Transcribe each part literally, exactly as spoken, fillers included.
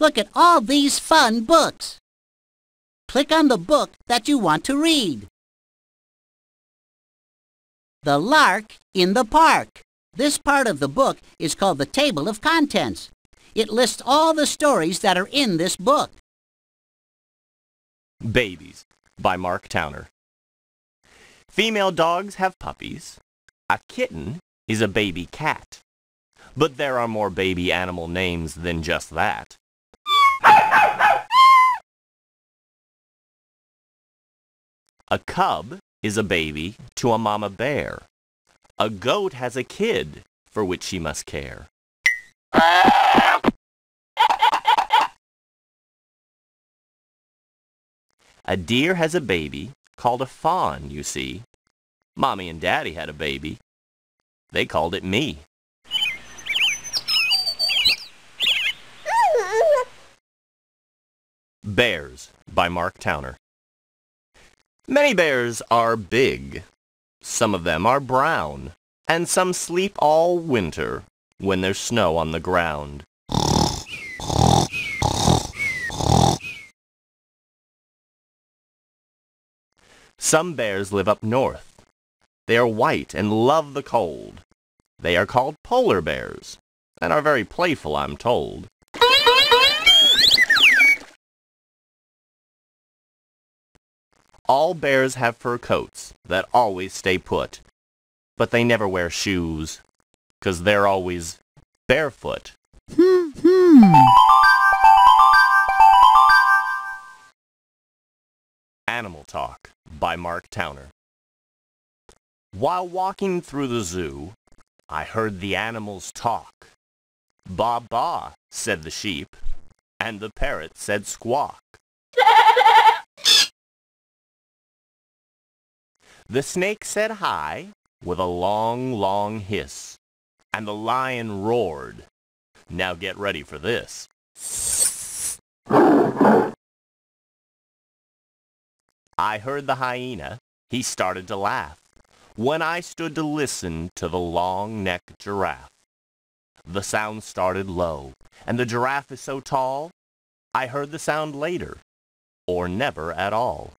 Look at all these fun books. Click on the book that you want to read. The Lark in the Park. This part of the book is called the Table of Contents. It lists all the stories that are in this book. Babies by Mark Towner. Female dogs have puppies. A kitten is a baby cat. But there are more baby animal names than just that. A cub is a baby to a mama bear. A goat has a kid for which she must care. A deer has a baby called a fawn, you see. Mommy and Daddy had a baby. They called it me. Bears by Mark Towner. Many bears are big. Some of them are brown, and some sleep all winter when there's snow on the ground. Some bears live up north. They are white and love the cold. They are called polar bears, and are very playful, I'm told. All bears have fur coats that always stay put, but they never wear shoes, 'cause they're always barefoot. Animal Talk by Mark Towner. While walking through the zoo, I heard the animals talk. Ba ba, said the sheep, and the parrot said squawk. The snake said hi with a long, long hiss, and the lion roared. Now get ready for this. I heard the hyena. He started to laugh when I stood to listen to the long-necked giraffe. The sound started low, and the giraffe is so tall, I heard the sound later, or never at all.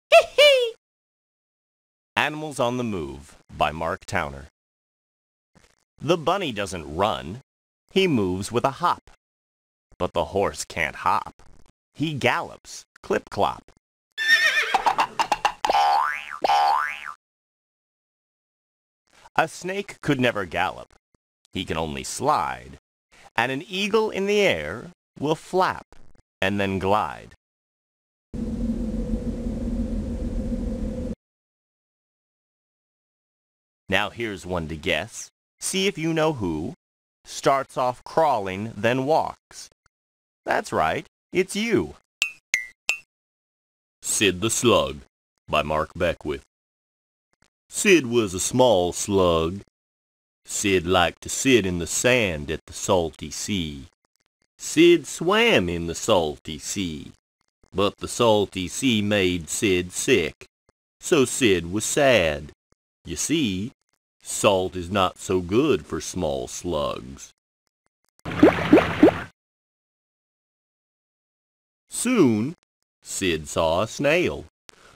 Animals on the Move by Mark Towner. The bunny doesn't run. He moves with a hop. But the horse can't hop. He gallops, clip-clop. A snake could never gallop. He can only slide. And an eagle in the air will flap and then glide. Now here's one to guess. See if you know who. Starts off crawling, then walks. That's right, it's you. Sid the Slug by Mark Beckwith. Sid was a small slug. Sid liked to sit in the sand at the salty sea. Sid swam in the salty sea, but the salty sea made Sid sick, so Sid was sad. You see, salt is not so good for small slugs. Soon, Sid saw a snail.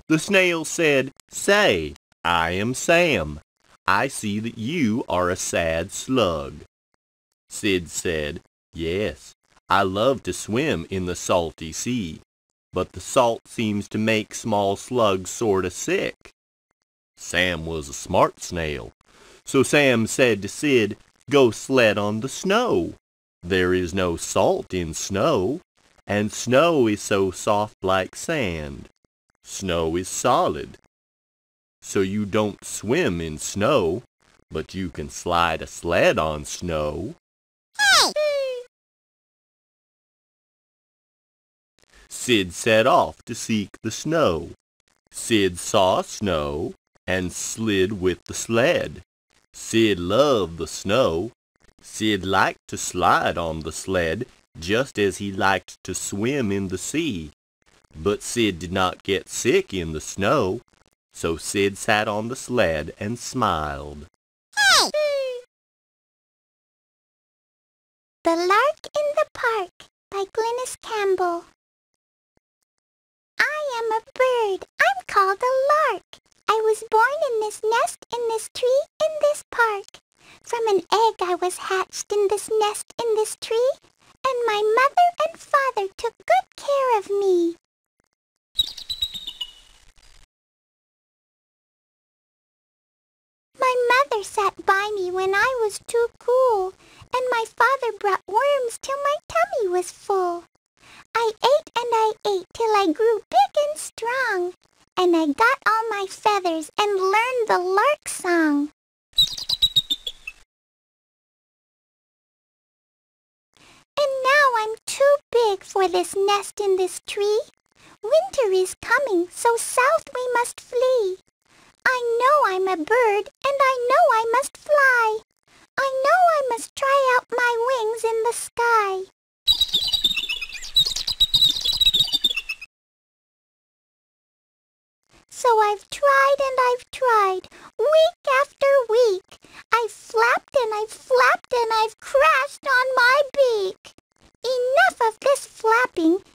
The snail said, "Say, I am Sam. I see that you are a sad slug." Sid said, "Yes, I love to swim in the salty sea, but the salt seems to make small slugs sorta sick." Sam was a smart snail, so Sam said to Sid, "Go sled on the snow. There is no salt in snow, and snow is so soft like sand. Snow is solid, so you don't swim in snow, but you can slide a sled on snow." Sid set off to seek the snow. Sid saw snow and slid with the sled. Sid loved the snow. Sid liked to slide on the sled just as he liked to swim in the sea. But Sid did not get sick in the snow, so Sid sat on the sled and smiled. The Lark in the Park by Glynnis Campbell. his nest in this tree in this park. From an egg I was hatched in this nest in this tree, and my mother and father took good care of me. My mother sat by me when I was too cool, and my father brought worms till my tummy was full. I ate and I ate till I grew big and strong, and I got all my feathers and learned the lark song. And now I'm too big for this nest in this tree. Winter is coming, so south we must flee. I know I'm a bird, and I know I must fly. I know I must try out my wings in the sky. So I've tried and I've tried, week after week. I've flapped and I've flapped and I've crashed on my beak. Enough of this flapping.